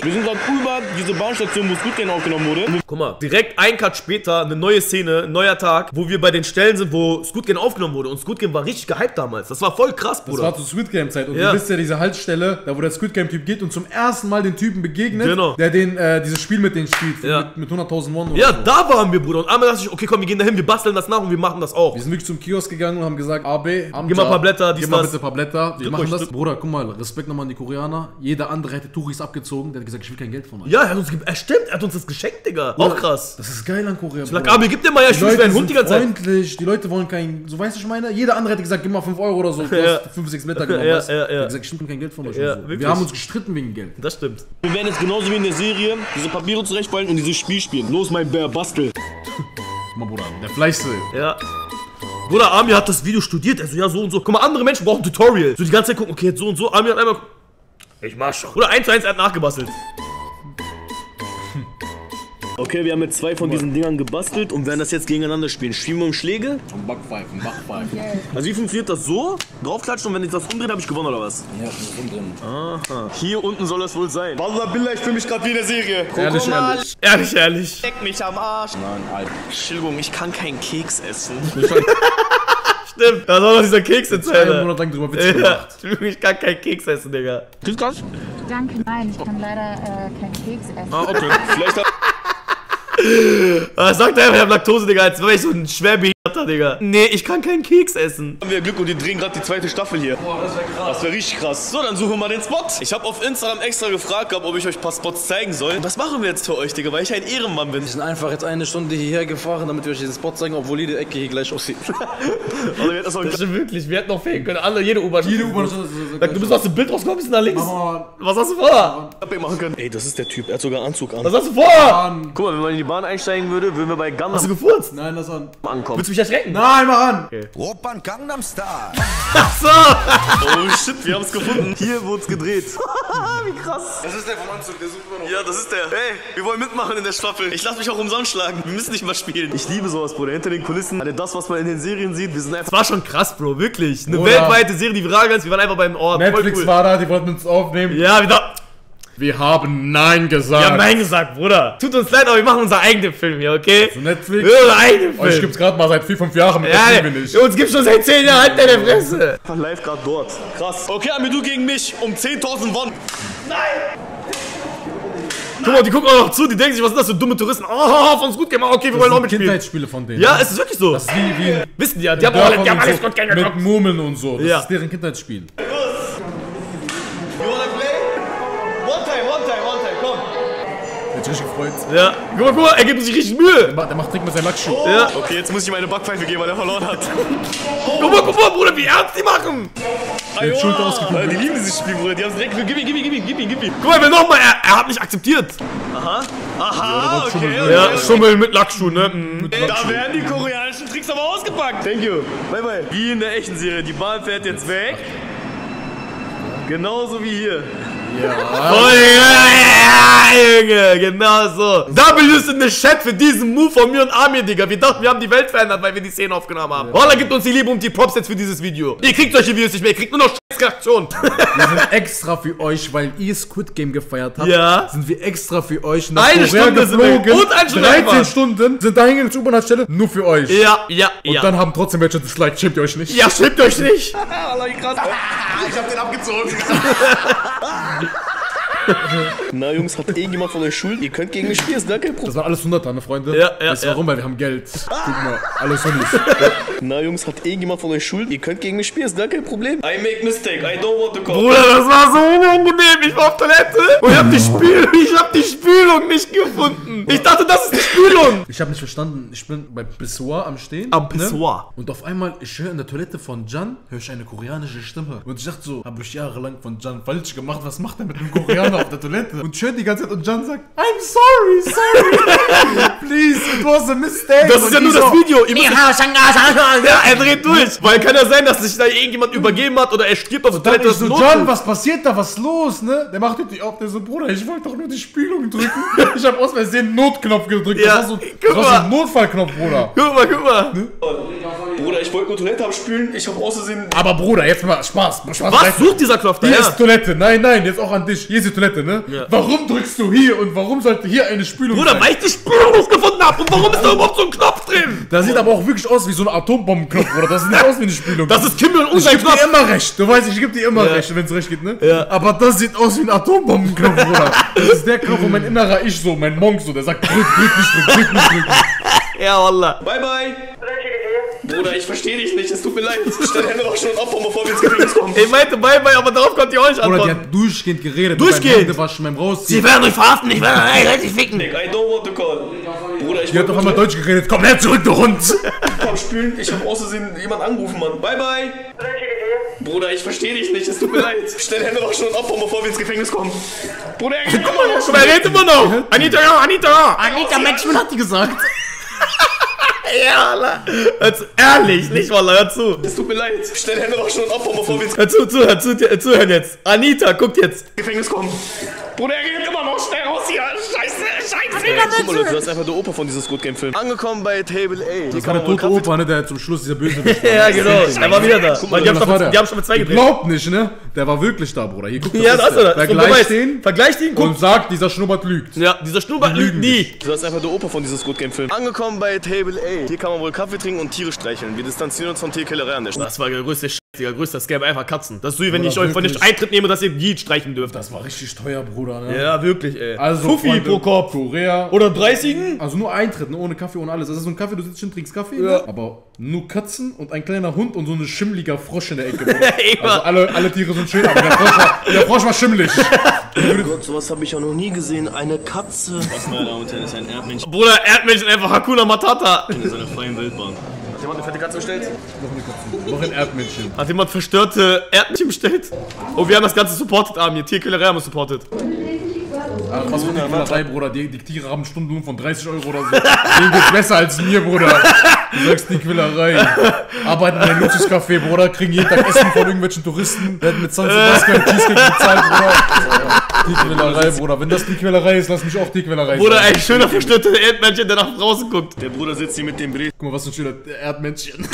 Wir sind gerade über diese Bahnstation, wo Squid Game aufgenommen wurde. Guck mal, direkt ein Cut später, eine neue Szene, ein neuer Tag, wo wir bei den Stellen sind, wo Squid Game aufgenommen wurde. Und Squid Game war richtig gehypt damals. Das war voll krass, Bruder. Das war zu Squid Game Zeit. Und ja, ihr wisst ja, diese Haltestelle, da wo der Squid Game Typ geht und zum ersten Mal den Typen begegnet, genau, der den, äh, dieses Spiel mit denen spielt, ja, mit, mit hunderttausend Won. Ja, so, da waren wir, Bruder. Und einmal dachte ich, okay, komm, wir gehen dahin, wir basteln das nach und wir machen das auch. Wir sind wirklich zum Kiosk gegangen und haben gesagt, A B, gib mal ein paar Blätter, dies, gib mal bitte ein paar Blätter. Wir machen das. Bruder, guck mal, Respekt nochmal an die Koreaner. Jeder andere hätte Touris abgezogen, der gesagt, ich will kein Geld von euch. Ja, er hat uns er stimmt, er hat uns das geschenkt, Digga. Auch krass. Das ist geil an Korea. Ich sag, aber gib dir mal ja, ich will einen Hund die ganze Zeit. Freundlich, die Leute wollen kein, so weißt du, ich meine, jeder andere hätte gesagt, gib mal fünf Euro oder so, du hast fünf, sechs Meter genommen. Ja, ja, ja. Er hat gesagt, ich will kein Geld von euch. Ja, so. Wir haben uns gestritten wegen Geld. Das stimmt. Wir werden jetzt genauso wie in der Serie diese Papiere zurechtballen und dieses Spiel spielen. Los, mein Bär, bastel. Guck mal, Bruder, der Fleischsee. Ja. Bruder, Armin hat das Video studiert, also ja, so und so. Guck mal, andere Menschen brauchen ein Tutorial. So die ganze Zeit gucken, okay, jetzt so und so. Armin hat einmal. Ich mach schon. Oder eins zu eins, er hat nachgebastelt. Okay, wir haben jetzt zwei von diesen Dingern gebastelt und werden das jetzt gegeneinander spielen. Spielen wir um Schläge? Um Backpfeifen, Backpfeifen. Also wie funktioniert das so? Draufklatschen und wenn ich das umdrehe, habe ich gewonnen oder was? Ja, ich muss umdrehen. Aha. Hier unten soll das wohl sein. Wallah Billah, ich fühle mich gerade wie in der Serie. Ehrlich, ehrlich. Ehrlich, ehrlich. Leck mich am Arsch. Nein, Alter. Entschuldigung, ich kann keinen Keks essen. Stimmt, da hat auch noch dieser Keks in Zelle. Ich habe einen Monat lang drüber Witz gemacht. Ich kann keinen Keks essen, Digga. Kriegst du das? Danke, nein, ich kann leider äh, keinen Keks essen. Ah, okay. Vielleicht hat... Was sagt er? Ich hab Laktose, Digga, als wäre ich so ein Schwerbehinderter, Digga. Nee, ich kann keinen Keks essen. Haben wir Glück und die drehen gerade die zweite Staffel hier. Boah, das wäre krass. Das wäre richtig krass. So, dann suchen wir mal den Spot. Ich habe auf Instagram extra gefragt, ob ich euch ein paar Spots zeigen soll. Und was machen wir jetzt für euch, Digga, weil ich ein Ehrenmann bin? Wir sind einfach jetzt eine Stunde hierher gefahren, damit wir euch diesen Spot zeigen, obwohl jede Ecke hier gleich aussieht. Also, wir das auch das wirklich, wir hätten noch fehlen können. Alle, jede U-Bahn. Jede U-Bahn. Du bist aus dem Bild rausgekommen, bist nach links. Mama. Was hast du vor? Ich hab ihn machen können. Ey, das ist der Typ, er hat sogar einen Anzug an. Was hast du vor? Mann. Guck mal, wenn man in die Bahn einsteigen würde, würden wir bei Gangnam... Hast du gefurzt? Nein, lass an. Ankommen. Willst du mich erschrecken? Nein, mach an! Okay. Opern Gangnam Style. Ach so! Oh shit, wir haben's gefunden. Hier wurde's gedreht. Wie krass. Das ist der vom Anzug, der sucht immer noch. Ja, das ist der. Hey, wir wollen mitmachen in der Staffel. Ich lass mich auch umsonst schlagen. Wir müssen nicht mal spielen. Ich liebe sowas, Bruder. Hinter den Kulissen, alle das, was man in den Serien sieht, wir sind einfach... Das war schon krass, Bro. Wirklich. Eine Oder weltweite Serie, die viral ist. Wir waren einfach beim Ort. Netflix cool. war da, die wollten uns aufnehmen. Ja, wieder... Wir haben Nein gesagt. Wir haben Nein gesagt, Bruder. Tut uns leid, aber wir machen unseren eigenen Film hier, okay? So Netflix. Unser eigenen Film. Euch gibt's gerade mal seit vier, fünf Jahren mit ja, wir nicht. Uns gibt's schon seit zehn Jahren, halt deine Fresse. Live gerade dort. Krass. Okay, Ami, du gegen mich um zehntausend Won. Nein! Guck mal, die gucken auch noch zu, die denken sich, was sind das für dumme Touristen? Oh, von Squid Game, okay, wir wollen auch mitspielen. Kindheitsspiele von denen. Ja, es ist wirklich so. Das ist wie, wie wissen die ja, die haben alle, die haben alles Squid Game geguckt. Mit Murmeln und so, das ja. ist deren Kindheitsspiel. Richtig gefreut. Ja. Guck mal, guck mal, er gibt sich richtig Mühe. Der macht, der macht mit seinem Lackschuh. Oh. Ja. Okay, jetzt muss ich ihm eine Backpfeife geben, weil er verloren hat. Oh. Guck mal, guck mal, Bruder, wie ernst die machen. Die Schulter ausgekugelt. Die lieben dieses Spiel, Bruder. Die haben es direkt. Gib ihm, gib ihm, gib ihm, gib ihm, gib ihm. Guck mal, wer nochmal. Er, er hat mich akzeptiert. Aha. Aha, okay, schummeln. Okay, ja, okay. Schummeln mit Lackschuhen, ne? Mhm, mit Lackschuhen. Da werden die koreanischen Tricks aber ausgepackt. Thank you. Bye bye. Wie in der echten Serie. Die Bahn fährt jetzt weg. Genauso wie hier. Ja. Oh, ja, ja, Junge, genau so. W ist in der Chat für diesen Move von mir und Armin, Digga. Wir dachten, wir haben die Welt verändert, weil wir die Szene aufgenommen haben. Holla, gibt uns die Liebe und die Props jetzt für dieses Video. Ihr kriegt solche Videos nicht mehr, ihr kriegt nur noch Scheißreaktionen. Wir sind extra für euch, weil ihr Squid Game gefeiert habt. Ja. Sind wir extra für euch nach Korea geflogen. Und eine Stunde dreizehn Stunden sind dahin gegangen zur U-Bahn-Haltestelle nur für euch. Ja, ja, und ja. Und dann haben trotzdem welche das Like. Schämt ihr euch nicht? Ja, schämt euch nicht. Ich hab den abgezogen. Na Jungs, hat irgendjemand von euch Schuld? Ihr könnt gegen mich spielen, ist gar kein Problem. Das waren alles Hunderter, ne Freunde? Ja, ja, weißt du, ja. Warum? Weil wir haben Geld. Guck mal, alles Hundis. Na Jungs, hat irgendjemand von euch Schuld? Ihr könnt gegen mich spielen, ist gar kein Problem. I make mistake, I don't want to come. Bruder, das war so unangenehm. Ich war auf Toilette und ich hab die Spül ich hab die Spülung nicht gefunden. Ich dachte, das ist die Spülung. Ich hab nicht verstanden. Ich bin bei Pissoir am Stehen. Am Pissoir. Ne? Und auf einmal, ich höre in der Toilette von Jan, höre ich eine koreanische Stimme. Und ich dachte so, habe ich jahrelang von Jan falsch gemacht. Was macht er mit dem Koreaner? Auf der Toilette und schön die ganze Zeit und John sagt, I'm sorry, sorry, please, it was a mistake. Das ist ja nur das Video. Ja, er dreht durch, weil kann ja sein, dass sich da irgendjemand übergeben hat oder er stirbt auf der Toilette. So, John, was passiert da, was ist los, ne? Der macht die auf, der so, Bruder, ich wollte doch nur die Spülung drücken. Ich habe aus Versehen den Notknopf gedrückt. Das war so ein Notfallknopf, Bruder. Guck mal, guck mal. Bruder, ich wollte nur Toilette abspülen, ich habe aus Versehen... Aber Bruder, jetzt mal Spaß. Spaß was sucht dieser Knopf da? Hier ist Toilette, nein, nein, jetzt auch an dich. Hier ist die Toilette, ne? Ja. Warum drückst du hier und warum sollte hier eine Spülung Bruder, sein? Weil ich die Spülung nicht gefunden habe und warum ist da überhaupt so ein Knopf drin? Das sieht aber auch wirklich aus wie so ein Atombombenknopf, oder? Das sieht nicht aus wie eine Spülung. Das ist Kim Jong-un sein Knopf. Ich geb dir immer recht, du weißt, ich geb dir immer ja. recht, wenn es recht geht, ne? Ja. Aber das sieht aus wie ein Atombombenknopf, Bruder. Das ist der Knopf, wo mein innerer Ich so, mein Monk so, der sagt, drück, drück, nicht drück, drück, nicht drück. Ja, Wallah. Bye, bye. Bruder, ich verstehe dich nicht, es tut mir leid. Ich stelle Hände doch schon auf, bevor wir ins Gefängnis kommen. Ich meinte bye bye, aber darauf konnte ihr euch antworten. Bruder, die hat durchgehend geredet. Durchgehend? Sie werden euch verhaften, ich werde euch richtig ficken. Nick, I don't want to call. Bruder, ich die hat doch einmal Deutsch geredet. Komm her zurück, du Hund. Komm, spülen. Ich hab außersehen jemand angerufen, Mann. Bye bye. Bruder, ich verstehe dich nicht, es tut mir leid. Ich stelle Hände doch schon auf, bevor wir ins Gefängnis kommen. Bruder, guck mal, schon. Wer redet immer noch? Anita, ja, Anita, ja. Anita Maxwell hat die gesagt. Ja, Alter. Hör zu, ehrlich, nicht Wallah, hör zu. Es tut mir leid. Stell Hände doch schon auf, bevor wir jetzt. Hör zu, zu, hör zu, hör zu, hör jetzt. Anita, guckt jetzt. Gefängnis kommen. Bruder, er geht immer noch schnell raus hier. Scheiße, scheiße. Hey, guck mal, Leute, das ist einfach der Opa von diesem Squid Game Film. Angekommen bei Table A. Das war der tote Opa, ne, der zum Schluss dieser böse ja, genau. Er war wieder da. Guck mal, die haben, schon, die haben schon mit zwei gedreht. Glaubt nicht, ne? Der war wirklich da, Bruder. Hier, guck mal. Ja, das ist er. Vergleicht den. Vergleicht den, guck. Und sagt, dieser Schnurrbart lügt. Ja, dieser Schnurrbart lügt nie. Das ist einfach der Opa von diesem Squid Game Film. Angekommen bei Table A. Hier kann man wohl Kaffee trinken und Tiere streicheln. Wir distanzieren uns von Tierquälerei an der Stadt. Das war der größte Sch***, der größte Scam, einfach Katzen. Das ist so, wenn Bruder, ich euch von den Eintritt nehme, dass ihr die streichen dürft. Das war richtig teuer, Bruder, ne? Ja, wirklich, ey. Also Fuffi pro Kopf. Korea. Oder dreißigen? Also nur Eintritt, ne? Ohne Kaffee, ohne alles. Das ist so ein Kaffee, du sitzt schon, trinkst Kaffee, ja. ne? Aber nur Katzen und ein kleiner Hund und so ein schimmeliger Frosch in der Ecke. Also alle, alle Tiere sind schön, aber der Frosch war, der Frosch war schimmelig. Oh Gott, sowas habe ich ja noch nie gesehen. Eine Katze. Was, meine Damen und Herren, ist ein Erdmännchen. Bruder, Erdmännchen einfach Hakuna Matata. In seiner freien Wildbahn. Hat jemand eine fette Katze bestellt? Noch eine Katze. Noch ein Erdmännchen. Hat jemand verstörte Erdmännchen bestellt? Oh, wir haben das Ganze supportet, Armin. Tierquälerei haben wir supportet. Ah, was für eine Quälerei, Bruder. Die, die Tiere haben Stundenlohn von dreißig Euro oder so. Denen geht's besser als mir, Bruder. Du sagst die Quälerei. Arbeiten in einem Luxuscafé, Bruder. Kriegen jeden Tag Essen von irgendwelchen Touristen. Werden mit San Sebastian und Cheesecake bezahlt, Bruder. Die Quälerei, Bruder. Wenn das die Quälerei ist, lass mich auch die Quälerei sein. Bruder, ein schöner verstörter Erdmännchen, der nach draußen guckt. Der Bruder sitzt hier mit dem Brief. Guck mal, was für ein schöner Erdmännchen.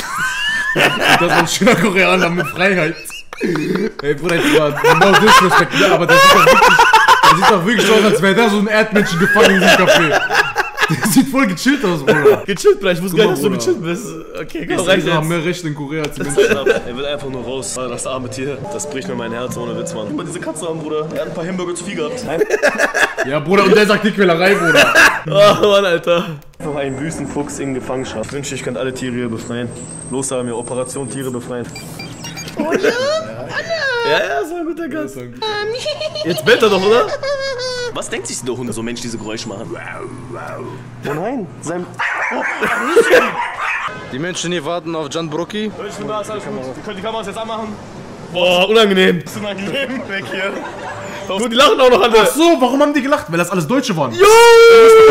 Das ist ein schöner Koreaner mit Freiheit. Ey, Bruder, ich war genau disrespect, ne? Aber das ist doch wirklich... Das sieht doch wirklich aus, als wäre da so ein Erdmännchen gefangen in diesem Café. Der sieht voll gechillt aus, Bruder. Gechillt, Bruder. Ich wusste gar nicht, dass du gechillt bist. Okay, komm, reicht jetzt. Wir haben mehr Rechte in Korea als Menschen. Er will einfach nur raus. Das arme Tier, das bricht mir mein Herz, ohne Witz, Mann. Guck mal diese Katze an, Bruder. Er hat ein paar Hamburger zu viel gehabt. Ja, Bruder, und der sagt die Quälerei, Bruder. Oh, Mann, Alter. Noch ein Wüstenfuchs in Gefangenschaft. Ich wünsche, ich könnte alle Tiere hier befreien. Los, sagen wir, Operation Tiere befreien. Oh ja? Ja, ja, das war ein guter Gast. Jetzt bellt er doch, oder? Was denkt sich der Hunde, so Menschen diese Geräusche machen? Oh nein, sein... Oh. Die Menschen hier warten auf Jan Brocki. Ich bin da, ist alles gut. Wir können die Kameras jetzt anmachen. Boah, unangenehm. Das ist unangenehm. Weg hier. Nur die lachen auch noch alle. Ach so, warum haben die gelacht? Weil das alles Deutsche waren. Jo!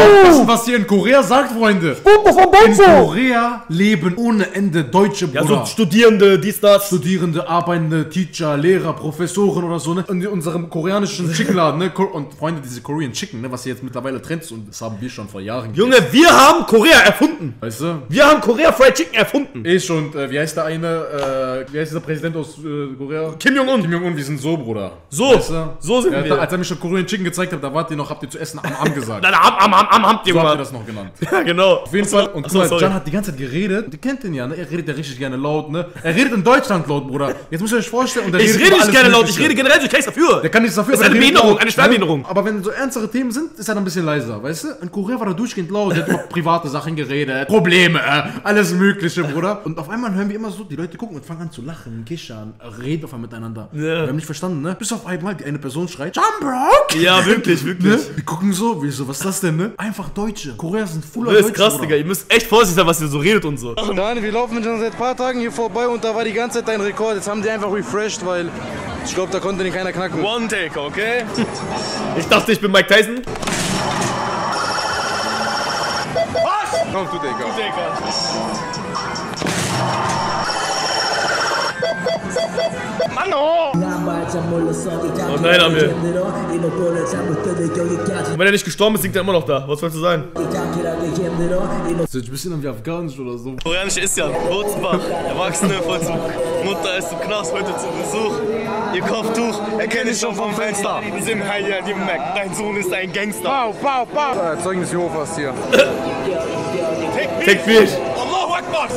Aufpassen, was ihr in Korea sagt, Freunde. Stimmt, das waren Deutsche. In Korea leben ohne Ende Deutsche, Bruder. Ja, so Studierende, dies, das. Studierende, Arbeitende, Teacher, Lehrer, Professoren oder so, ne? In unserem koreanischen Chickenladen, ne? Und Freunde, diese Korean Chicken, ne? Was ihr jetzt mittlerweile trennt, und das haben wir schon vor Jahren gemacht. Junge, wir haben Korea erfunden. Weißt du? Wir haben Korea Fried Chicken erfunden. Ich und, äh, wie heißt der eine, äh, wie heißt dieser Präsident aus äh, Korea? Kim Jong-un. Kim Jong-un, wir sind so, Bruder. So, weißt du? So sind ja, wir. Da, als er mich schon Korean Chicken gezeigt hat, da wart ihr noch, habt ihr zu essen am Arm gesagt. Nein, am Arm, am Arm, habt ihr so habt ihr das noch genannt. Ja, genau. Auf jeden Fall. Und guck mal, Jan hat die ganze Zeit geredet. Und ihr kennt ihn ja, ne? Er redet ja richtig gerne laut, ne? Er redet in Deutschland laut, Bruder. Jetzt müsst ihr euch vorstellen. Und der ich rede nicht gerne laut, ich rede generell, ich kann nichts dafür. Der kann nichts dafür. Das ist eine Behinderung, eine Schwerbehinderung. Aber wenn so ernstere Themen sind, ist er dann ein bisschen leiser, weißt du? In Korea war er durchgehend laut. Der hat über private Sachen geredet, Probleme, alles Mögliche, Bruder. Und auf einmal hören wir immer so, die Leute gucken und fangen an zu lachen, kichern, reden auf einmal miteinander. Yeah. Wir haben nicht verstanden, ne? Bis auf einmal die eine Person schreit, Jumbrock! Ja, wirklich, wirklich. Ne? Wir gucken so, wir so, was ist das denn, ne? Einfach Deutsche. Korea sind fuller Deutsche. Das ist krass, Digga. Ihr müsst echt vorsichtig sein, was ihr so redet und so. Daniel, wir laufen schon seit ein paar Tagen hier vorbei und da war die ganze Zeit ein Rekord. Jetzt haben die einfach refreshed, weil ich glaube, da konnte nicht keiner knacken. One take, okay? Ich dachte, ich bin Mike Tyson. Was? Komm, du Digga. Du Digga. Mano! Oh nein, Armin. Und wenn er nicht gestorben ist, liegt er immer noch da. Was wolltest du sagen? Das ist ein bisschen wie Afghanisch oder so. Koreanisch ist ja Wurzbach, Erwachsenenvollzug. Mutter ist im Knast heute zu Besuch. Ihr Kopftuch erkenne ich schon vom Fenster. Sim Heilia, die Mac. Dein Sohn ist ein Gangster. Bau, bau, bau. Zeugnis Jehovas hier. Tick mich.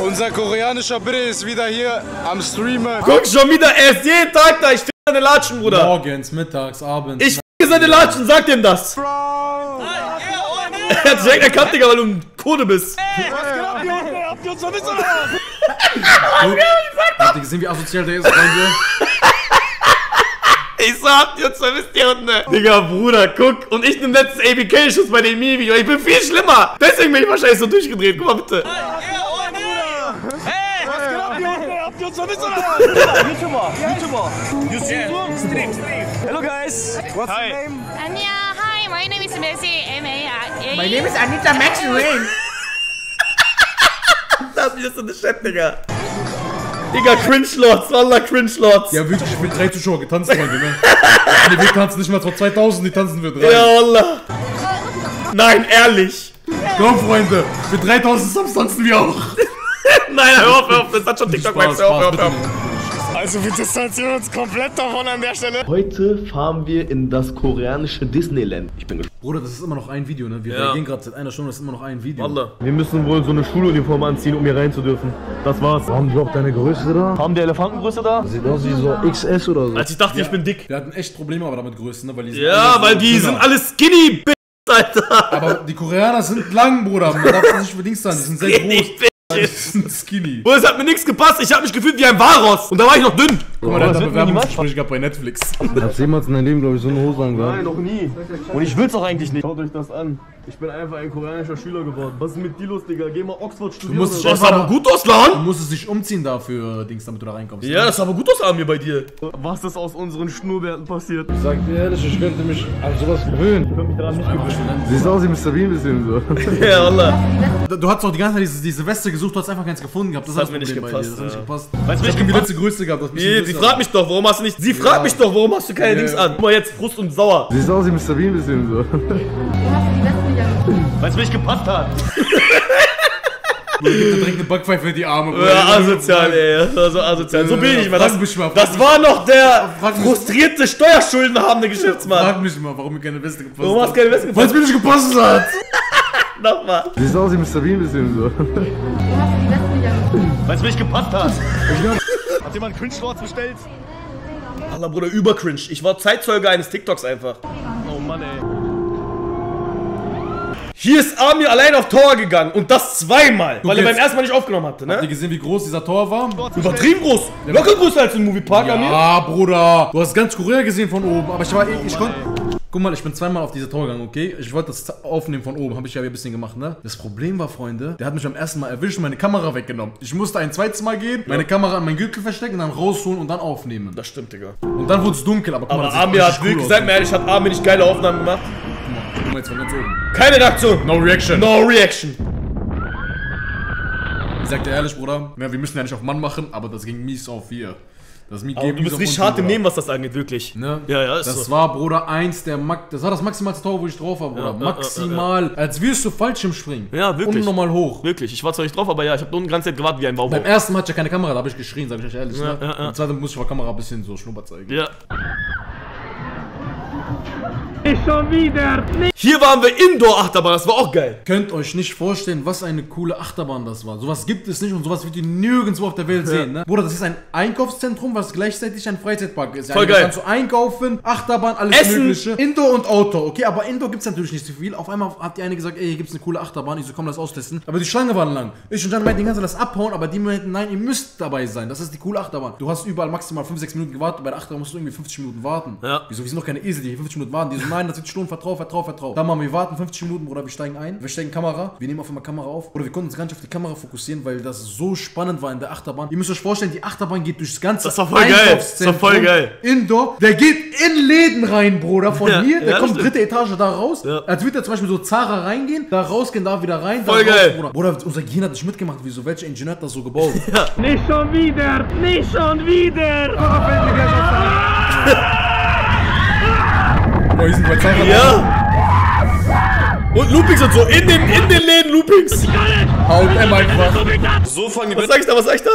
Unser koreanischer Bitte ist wieder hier am Streamer. Guck schon wieder, er ist jeden Tag da. Ich fick seine Latschen, Bruder. Morgens, mittags, abends. Ich fick seine Latschen, sag dem das. Bro. Er hat direkt erkannt, Digga, weil du ein Kode bist. Ey, was geht ab, Junge? Habt ihr uns vermisst oder was? Habt ihr gesehen, wie asozial der ist, Freunde? Ich so, habt ihr uns vermisst, ihr Hunde? Digga, Bruder, guck. Und ich nehm letztes A B K-Schuss bei dem Mivi. Ich bin viel schlimmer. Deswegen bin ich wahrscheinlich so durchgedreht. Guck mal bitte. YouTuber, YouTuber. YouTuber. Stream, stream. Hello guys. What's your name? Anja, hi. My name is Messi. M A R A. My name is Anita Maxwell. Das ist so eine Chat, Digga. Digga, Cringe-Lords, Allah Cringe-Lords. Ja, wirklich, ich bin drei Zuschauer getanzt, Freunde, ne? Ne, wir tanzen nicht mal vor zweitausend, die tanzen wir drei. Ja, Allah. Nein, ehrlich. Komm, Freunde, für dreitausend Subs tanzen wir auch. Nein, hör auf, hör auf, das hat schon TikTok-Max, hör auf, hör auf, hör auf. Also wir distanzieren uns komplett davon an der Stelle. Heute fahren wir in das koreanische Disneyland. Ich bin gespannt. Bruder, das ist immer noch ein Video, ne? Wir ja. gehen gerade seit einer Stunde, das ist immer noch ein Video. Warte. Wir müssen wohl so eine Schuluniform anziehen, um hier rein zu dürfen. Das war's. Haben die auch deine Größe da? Haben die Elefantengröße da? Sieht aus wie so X S oder so. Als ich dachte, ja. ich bin dick. Wir hatten echt Probleme aber damit Größen, ne? Weil die ja, weil die sind alle skinny, b****, Alter. Aber die Koreaner sind lang, Bruder. Man darf das nicht bedingt sein, die sind sehr groß. Das ist ein Skinny. Boah, es hat mir nichts gepasst. Ich habe mich gefühlt wie ein Walross. Und da war ich noch dünn. Guck mal, der hat ein Bewerbungsgespräch gehabt bei Netflix. Hat's jemals in deinem Leben, glaube ich, so eine Hose angehabt? Nein, noch nie. Und ich will's auch eigentlich nicht. Schaut euch das an. Ich bin einfach ein koreanischer Schüler geworden. Was ist mit dir los, Digga? Geh mal Oxford studieren. Du musst dich aber gut ausladen. Du musstest dich umziehen dafür, Dings, damit du da reinkommst. Ja, das ist aber gut ausladen hier bei dir. Was ist aus unseren Schnurrbärten passiert? Ich sag dir ehrlich, ich könnte mich an sowas gewöhnen. Ich könnte mich daran nicht gewöhnen. Siehst aus wie Mister Bean ein bisschen so. Ja, Allah. Du hast doch die ganze Zeit diese, diese Weste gesucht, du hast einfach keins gefunden gehabt. Das, das hat mir nicht gepasst. Das hat nicht gepasst. Weißt du, ich hab die letzte Größe gehabt. Nee, sie fragt mich doch, warum hast du nicht... Sie fragt mich doch, warum hast du keine Dings an? Guck mal jetzt, Frust und Sauer. Siehst aus wie Mister Bean ein bisschen so. Weil es mich gepasst hat. Ich direkt eine Backpfeife in die Arme. Ja, asozial, ey. Das war so asozial. So bin ich mal. Das, das war noch der frustrierte, steuerschuldenhabende Geschäftsmann. Frag mich mal, warum mir keine Weste gepasst hat. Warum hast du keine Weste gepasst? Weil es mir nicht gepasst hat. Nochmal. Siehst aus wie Mister Bean ein bisschen so. Weil es mich gepasst hat. Hat jemand Cringe-Lords bestellt? Allah, Bruder, über Cringe. Ich war Zeitzeuge eines TikToks einfach. Oh Mann, ey. Hier ist Armin allein auf Tor gegangen und das zweimal, weil er beim ersten Mal nicht aufgenommen hatte, ne? Habt ihr gesehen, wie groß dieser Tor war? Übertrieben groß! Locker größer als im Moviepark, Armin! Ja, Bruder! Du hast ganz Korea gesehen von oben, aber ich war eh, ich konnte... Guck mal, ich bin zweimal auf diese Tour gegangen, okay? Ich wollte das aufnehmen von oben, habe ich ja ein bisschen gemacht, ne? Das Problem war, Freunde, der hat mich am ersten Mal erwischt und meine Kamera weggenommen. Ich musste ein zweites Mal gehen, meine Kamera an meinen Gürtel verstecken, dann rausholen und dann aufnehmen. Das stimmt, Digga. Und dann wurde es dunkel, aber guck mal, aber Armin hat wirklich, sag mir ehrlich, hat Armin nicht geile Aufnahmen gemacht? Guck mal, jetzt von ganz oben. Keine Reaktion! No Reaction! No Reaction! Ich sag dir ehrlich, Bruder, ja, wir müssen ja nicht auf Mann machen, aber das ging mies auf wir. Das Miet aber du bist richtig hart im Nehmen, was das angeht, wirklich. Ne? Ja, ja, ist das so. War, Bruder, eins der Max. Das war das maximalste Tor, wo ich drauf war, Bruder. Ja, maximal. Ja, ja, ja. Als würdest du Fallschirm springen. Ja, wirklich. Unnormal hoch. Wirklich. Ich war zwar nicht drauf, aber ja, ich hab unten die ganze Zeit gewartet wie ein Baum. Beim ersten Mal hatte ich ja keine Kamera, da hab ich geschrien, sag ich euch ehrlich. Ja, ne? Ja, ja. Und zweitens muss ich vor Kamera ein bisschen so Schnupper zeigen. Ja. Ich schon wieder. Hier waren wir Indoor-Achterbahn, das war auch geil. Könnt euch nicht vorstellen, was eine coole Achterbahn das war. Sowas gibt es nicht und sowas wird ihr nirgendwo auf der Welt ja. sehen, ne? Bruder, das ist ein Einkaufszentrum, was gleichzeitig ein Freizeitpark ist. Voll ja, geil. Kannst du einkaufen, Achterbahn, alles Essen. Mögliche. Indoor und Outdoor, okay? Aber Indoor gibt's natürlich nicht so viel. Auf einmal hat die eine gesagt, ey, hier gibt's eine coole Achterbahn. Ich so, komm, lass austesten. Aber die Schlange war lang. Ich und Jan meinten, den ganzen das abhauen, aber die meinten, nein, ihr müsst dabei sein. Das ist die coole Achterbahn. Du hast überall maximal fünf, sechs Minuten gewartet. Bei der Achterbahn musst du irgendwie fünfzig Minuten warten. Ja. Wieso? Wir sind noch keine Esel, die hier fünfzig Minuten warten. Die so, nein, das wird schon vertraut, vertraut, vertraut. Dann machen wir warten fünfzig Minuten, Bruder, wir steigen ein, wir steigen Kamera, wir nehmen auf einmal Kamera auf. Oder wir konnten uns gar nicht auf die Kamera fokussieren, weil das so spannend war in der Achterbahn. Ihr müsst euch vorstellen, die Achterbahn geht durchs ganze Einkaufszentrum. Das war voll geil. Indoor, der geht in Läden rein, Bruder, von ja, hier, der ja, kommt stimmt. dritte Etage da raus. Ja. Als würde er zum Beispiel so Zara reingehen, da rausgehen, da wieder rein. Voll raus, geil. Bruder. Bruder, unser Gehirn hat nicht mitgemacht, wieso, welcher Ingenieur hat das so gebaut? Ja. Nicht schon wieder, nicht schon wieder. Ah. Boah, sind bei Zara ja. Und Loopings und so, in den, in den Läden Loopings. H und M einfach. So fangen die. Was sag ich da, was sag ich da?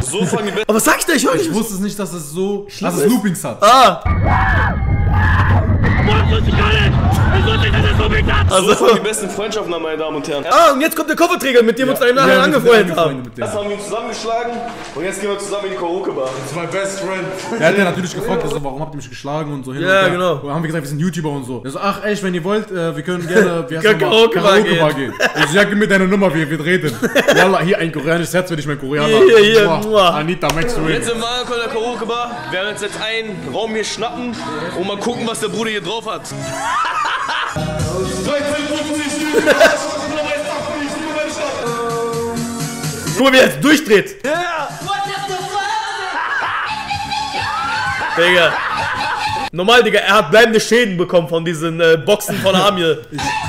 So fangen die. Aber was sag ich da, ich höre nicht. Ich wusste es nicht, dass es so schlimm ist. Dass es Loopings hat. Ah. Also das waren die besten Freundschaften, meine Damen und Herren. Ah, und jetzt kommt der Kofferträger, mit dem wir ja, uns nachher ja, angefreundet haben. Das haben wir zusammengeschlagen und jetzt gehen wir zusammen in die Karaoke-Bar. Das ist mein best friend. Er hat ja natürlich gefragt, also, warum habt ihr mich geschlagen und so hin. Ja, und genau. Und dann haben wir gesagt, wir sind YouTuber und so. Er so, ach echt, wenn ihr wollt, wir können gerne wir Karaoke-Bar Karaoke gehen. Ich so, ja, gib mir deine Nummer, wir, wir reden. Jalla, hier ein koreanisches Herz, wenn ich mein Koreaner. Hier, hier, Boah, Anita Maxwell. Jetzt sind wir in der Karaoke-Bar. Wir werden uns jetzt einen Raum hier schnappen und mal gucken, was der Bruder hier drauf hat. Guck mal, wie er jetzt durchdreht. Yeah. Digga. Normal, Digga, er hat bleibende Schäden bekommen von diesen äh, Boxen von Armin.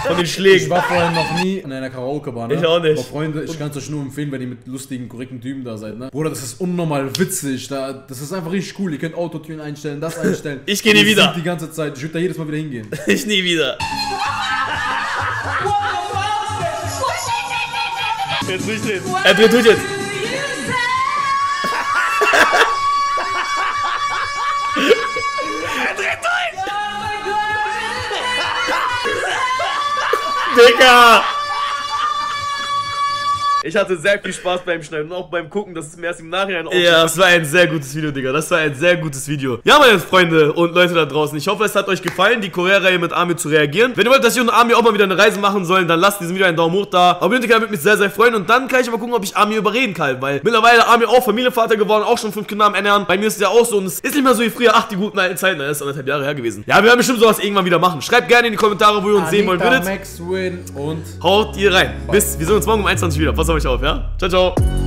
Von den Schlägen. Ich war vorher noch nie in einer Karaoke-Bar, ne? Ich auch nicht. Aber Freunde, ich kann es euch nur empfehlen, wenn ihr mit lustigen, korrekten Typen da seid, ne? Bruder, das ist unnormal witzig. Da, das ist einfach richtig cool. Ihr könnt Autotune einstellen, das einstellen. Ich gehe nie wieder. Die ganze Zeit. Ich würde da jedes Mal wieder hingehen. Ich nie wieder. Jetzt nicht drehen. Er dreht durch jetzt. Digga! Ich hatte sehr viel Spaß beim Schneiden und auch beim Gucken, das ist mir erst im Nachhinein aufgefallen. Ja, das war ein sehr gutes Video, Digga. Das war ein sehr gutes Video. Ja, meine Freunde und Leute da draußen, ich hoffe, es hat euch gefallen, die Korea-Reihe mit Armin zu reagieren. Wenn ihr wollt, dass ich und Armin auch mal wieder eine Reise machen sollen, dann lasst diesem Video einen Daumen hoch da. Abonniert den Kanal, würde mich sehr, sehr freuen. Und dann kann ich mal gucken, ob ich Armin überreden kann, weil mittlerweile Armin auch Familienvater geworden, auch schon fünf Kinder am Ernähren. Bei mir ist es ja auch so und es ist nicht mehr so wie früher. Ach, die guten alten Zeiten, das ist anderthalb Jahre her gewesen. Ja, wir werden bestimmt sowas irgendwann wieder machen. Schreibt gerne in die Kommentare, wo ihr uns Anita sehen wollen würdet. Maxwell und haut ihr rein. Bis, wir sehen uns morgen um einundzwanzig wieder. Pass auf euch auf, ja? Ciao, ciao.